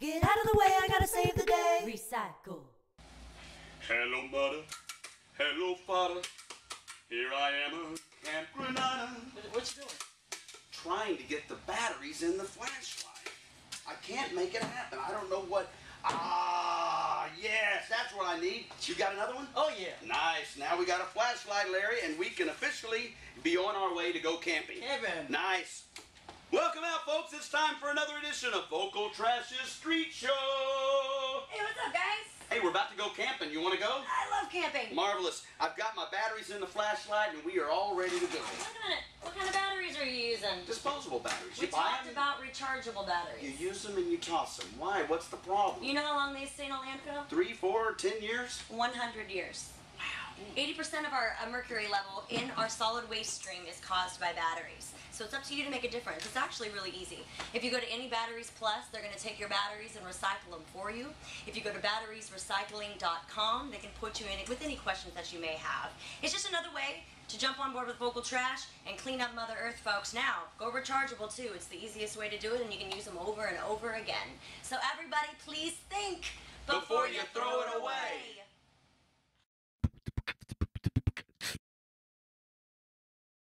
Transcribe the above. Get out of the way, I gotta save the day. Recycle. Hello, mother. Hello, father. Here I am, a Camp Granada. What you doing? Trying to get the batteries in the flashlight. I can't make it happen. I don't know what... Ah, yes, that's what I need. You got another one? Oh, yeah. Nice. Now we got a flashlight, Larry, and we can officially be on our way to go camping. Kevin. Nice. Welcome out, folks. It's time for another edition of Vocal Trash's Street Show. Hey, what's up, guys? Hey, we're about to go camping. You want to go? I love camping. Marvelous. I've got my batteries in the flashlight, and we are all ready to go. Wait a minute. What kind of batteries are you using? Disposable batteries. We talked about rechargeable batteries. You use them and you toss them. Why? What's the problem? You know how long they stay in a landfill? 3, 4, 10 years? 100 years. 80% of our mercury level in our solid waste stream is caused by batteries. So it's up to you to make a difference. It's actually really easy. If you go to any Batteries Plus, they're going to take your batteries and recycle them for you. If you go to batteriesrecycling.com, they can put you in with any questions that you may have. It's just another way to jump on board with Vocal Trash and clean up Mother Earth, folks. Now, go rechargeable, too. It's the easiest way to do it, and you can use them over and over again. So everybody, please think before you throw it away.